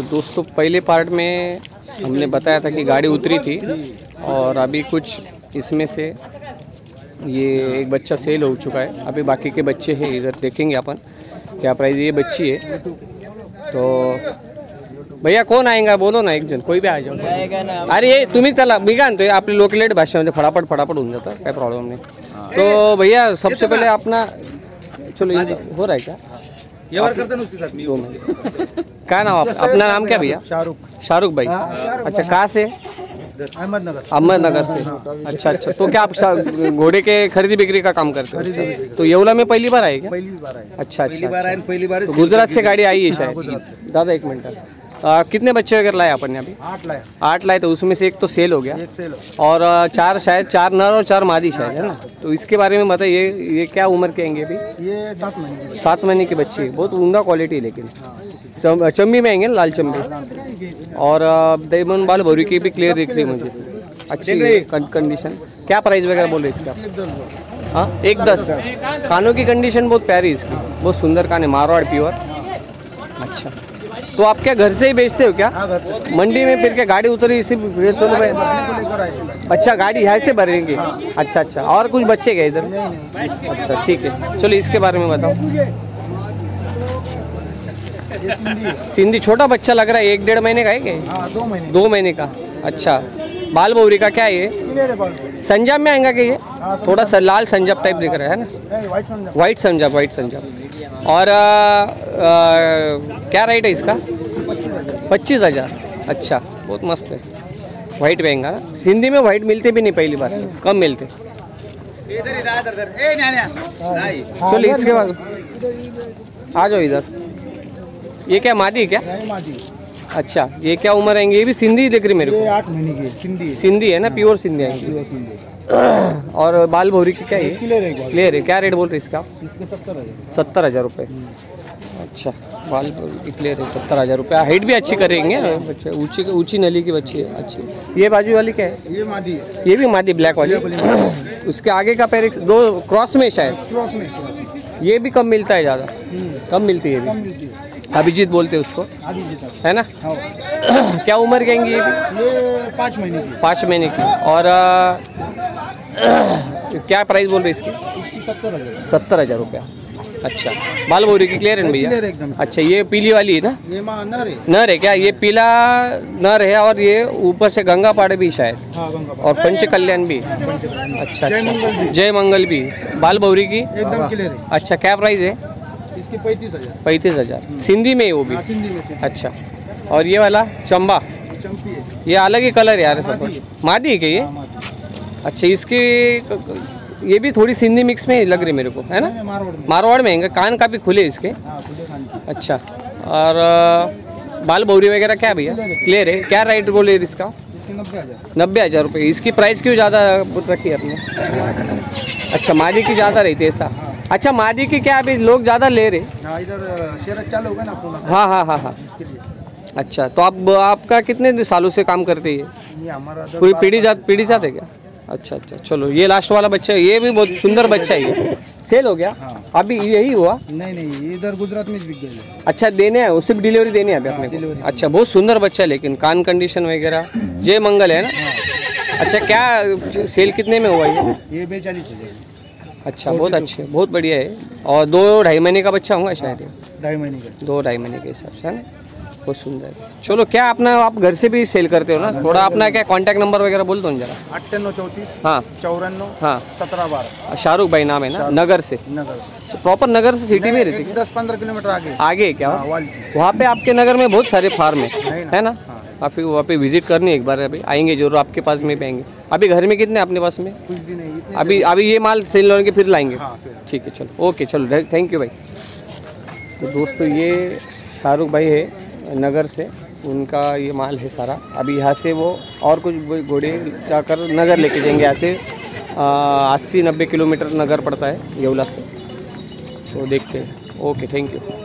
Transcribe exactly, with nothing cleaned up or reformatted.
तो दोस्तों पहले पार्ट में हमने बताया था कि गाड़ी उतरी थी और अभी कुछ इसमें से ये एक बच्चा सेल हो चुका है। अभी बाकी के बच्चे हैं, इधर देखेंगे अपन क्या प्राइस। ये बच्ची है। तो भैया कौन आएगा बोलो ना, एक जन कोई भी आ जाओ। अरे ये तुम्ही चला, मी काय म्हणतोय आपली लोकलेट भाषा म्हणजे फटाफट फटाफट होऊन जातं, काय प्रॉब्लेम नाही। तो भैया सबसे पहले अपना चलो ये हो रहा है क्या ये बार करते नुस्ती साहब दो मिनट क्या नाम आप, अपना नाम क्या भैया? शाहरुख। शाहरुख भाई, अच्छा कहाँ से? अहमदनगर। अहमदनगर से, अच्छा अच्छा। तो क्या आप घोड़े के खरीदी बिक्री का काम करते हैं? तो येवला में पहली बार आए क्या? पहली बार आए। अच्छा अच्छा, गुजरात से गाड़ी आई है शायद। दादा एक मिनट, कितने बच्चे वगैरह लाए अपन ने अभी? आठ लाए। आठ लाए, तो उसमें से एक तो सेल हो गया और चार शायद चार नर और चार मादी शायद, है ना? तो इसके बारे में बताइए, ये क्या उम्र के आएंगे अभी? ये सात महीने सात महीने के बच्चे, बहुत उमदा क्वालिटी है। लेकिन चम्बी में आएंगे, लाल चम्बी और दमन बाल भौरी की भी क्लियर दिख रही है मुझे, अच्छी कंडीशन। क्या प्राइस वगैरह बोले इसका? हाँ एक दस। कानों की कंडीशन बहुत प्यारी इसकी, बहुत सुंदर कान है, मारवाड़ प्योर। अच्छा, तो आप क्या घर से ही बेचते हो क्या? मंडी में फिर क्या गाड़ी उतरी इसी चलो भाई? अच्छा, गाड़ी यहाँ से भरेंगे। अच्छा अच्छा, और कुछ बच्चे गए इधर? अच्छा ठीक है, चलो इसके बारे में बताओ। सिंधी छोटा बच्चा लग रहा है, एक डेढ़ महीने का है क्या? दो महीने दो महीने का। अच्छा, बाल बौरी का क्या है ये? संजाब में आएगा क्या ये? थोड़ा सा लाल संजाब टाइप दिख रहा है ना? वाइट संजाब, वाइट संजाब। और आ, आ, क्या रेट है इसका? पच्चीस हज़ार। अच्छा, बहुत मस्त है। वाइट महंगा, सिंधी में वाइट मिलते भी नहीं, पहली बार कम मिलते। चलिए इसके बाद आ जाओ इधर। ये क्या मादी है क्या? मादी। अच्छा, ये क्या उम्र आएंगे? ये भी सिंधी दिख रही मेरे को, आठ महीने की सिंधी। सिंधी है ना, प्योर सिंधी आएंगे। और बाल भौरी की क्या है? क्लियर है। क्या रेट बोल रहे हैं इसका? सत्तर हज़ार रुपये। अच्छा, बाल भौरी की क्लियर है, सत्तर हज़ार रुपये। हाइट भी अच्छी करेंगे, बच्चे ऊँची ऊँची नली की बच्ची है, अच्छी। ये बाजू वाली क्या है? ये मादी है। ये भी मादी, ब्लैक वाली। उसके आगे का पैर दो क्रॉस में शायद, क्रॉस में। ये भी कम मिलता है, ज़्यादा कम मिलती है। अभिजीत बोलते हैं उसको, है ना? हाँ। क्या उम्र कहेंगी ये भी? ये पाँच महीने की। पाँच महीने की। और आ, क्या प्राइस बोल रहे इसकी? सत्तर हज़ार रुपया। अच्छा, बाल बोरी की क्लियर है भैया? अच्छा, ये पीली वाली है ना? ये नर है। नर है क्या? ये पीला नर है और ये ऊपर से गंगा पाड़े भी शायद। हाँ, और पंच कल्याण भी। अच्छा, जय मंगल भी। बाल बोरी की एकदम क्लियर है। अच्छा, क्या प्राइस है? पैंतीस हज़ार। सिंधी में ही वो भी? आ, सिंधी में। अच्छा, और ये वाला चंबा, ये अलग ही कलर यार, मादी है क्या ये? अच्छा, इसकी ये भी थोड़ी सिंधी मिक्स में लग रही मेरे को, है ना? मारवाड़ में है। कान काफ़ी खुले इसके। अच्छा, और बाल बौरी वगैरह क्या भैया? क्लियर है। क्या रेट बोले इसका? नब्बे हज़ार रुपये। इसकी प्राइस क्यों ज़्यादा रखी आपने? अच्छा, मादी की ज़्यादा रहती है ऐसा। अच्छा, मादी की क्या अभी लोग ज़्यादा ले रहे? हाँ हाँ हाँ हाँ। अच्छा, तो आप आपका कितने सालों से काम करते हैं? पूरी पीढ़ी जात पीढ़ी जात है क्या? अच्छा अच्छा, चलो ये लास्ट वाला बच्चा, ये भी बहुत सुंदर बच्चा है। सेल हो गया? हाँ। अभी यही हुआ? नहीं नहीं, इधर गुजरात में बिक गया। अच्छा, देने है, सिर्फ डिलीवरी देने है अभी अपने को। अच्छा, बहुत सुंदर बच्चा है, लेकिन कान कंडीशन वगैरह जय मंगल है ना? अच्छा, क्या सेल कितने में हुआ ये? ये बेचालीस हज़ार। अच्छा, बहुत अच्छे, बहुत बढ़िया है। और दो ढाई महीने का बच्चा होगा शायद? ढाई महीने का। दो ढाई महीने के हिसाब से, है ना? बहुत सुंदर है। चलो, क्या अपना आप घर से भी सेल करते हो ना? थोड़ा अपना क्या कॉन्टैक्ट नंबर वगैरह बोल दो जरा। अट्ठानवे चौंतीस हाँ चौरानवे हाँ सत्रह बारह। शाहरुख भाई नाम है ना? नगर से। नगर, प्रॉपर नगर से? सिटी में रहती है? दस पंद्रह किलोमीटर आगे। आगे क्या वहाँ पे आपके नगर में बहुत सारे फार्म है, है ना? आप वहाँ पे विजिट करनी एक बार, अभी आएंगे जरूर, आपके पास में भी आएंगे। अभी घर में कितने अपने पास में? कुछ भी नहीं। अभी अभी ये माल सेल होने के फिर लाएंगे। हाँ, ठीक है, चलो ओके, चलो थैंक यू भाई। तो दोस्तों, ये शाहरुख भाई है नगर से, उनका ये माल है सारा। अभी यहाँ से वो और कुछ घोड़े जाकर नगर लेके जाएंगे। यहाँ से अस्सी नब्बे किलोमीटर नगर पड़ता है येवला से, तो देखते हैं। Okay, thank you.